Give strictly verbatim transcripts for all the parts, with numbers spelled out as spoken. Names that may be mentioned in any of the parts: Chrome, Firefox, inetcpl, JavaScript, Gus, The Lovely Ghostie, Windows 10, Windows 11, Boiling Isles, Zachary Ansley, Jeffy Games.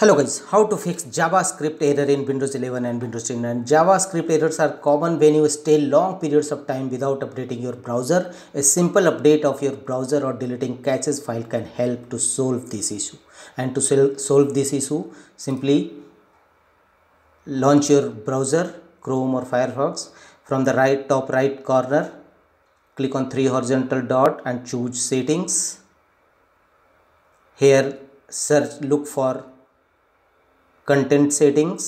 Hello guys, how to fix JavaScript error in Windows eleven and Windows ten. And JavaScript errors are common when you stay long periods of time without updating your browser. A simple update of your browser or deleting caches file can help to solve this issue. And to solve this issue, simply launch your browser, Chrome or Firefox. From the right top right corner, click on three horizontal dot and choose settings. Here search, look for content settings.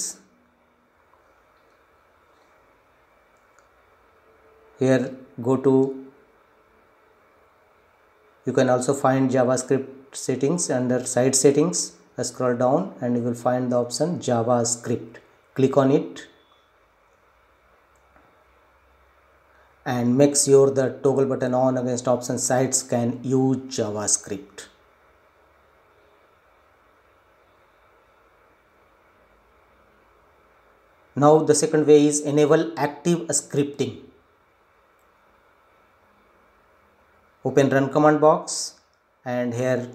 Here go to, you can also find JavaScript settings under site settings. Scroll down and you will find the option JavaScript. Click on it and make sure the toggle button on against option sites can use JavaScript. Now the second way is enable active scripting. Open run command box and here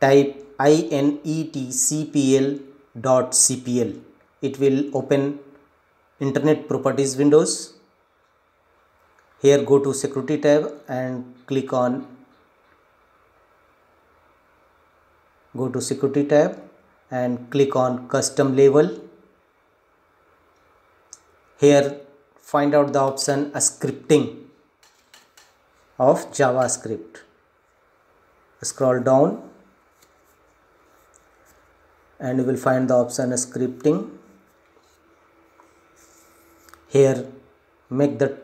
type inetcpl dot c p l. It will open Internet Properties windows. Here go to Security tab and click on go to Security tab and click on Custom Level. Here find out the option scripting of JavaScript. Scroll down and you will find the option scripting. Here make the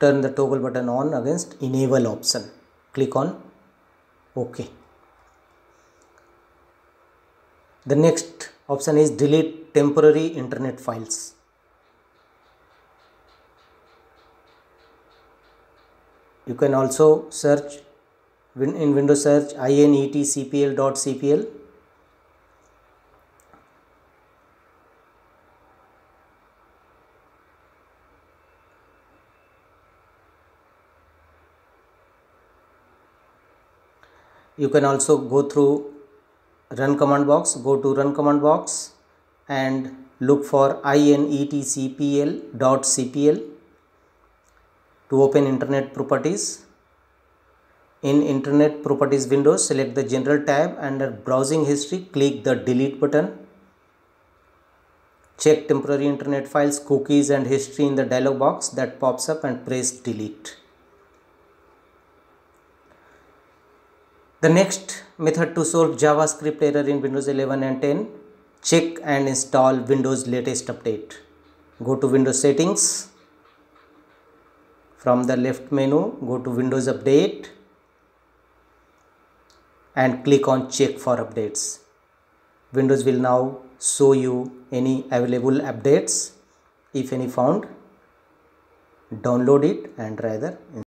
turn the toggle button on against enable option. Click on OK. The next option is delete temporary internet files. You can also search in Windows search inetcpl dot c p l. You can also go through run command box, go to run command box and look for inetcpl dot c p l to open Internet Properties. In Internet Properties window, select the General tab. Under Browsing History, click the Delete button. Check Temporary Internet Files, Cookies and History in the dialog box that pops up and press Delete. The next method to solve JavaScript error in Windows eleven and ten, check and install Windows latest update. Go to Windows settings. From the left menu, go to Windows update and click on check for updates. Windows will now show you any available updates. If any found, download it and rather install.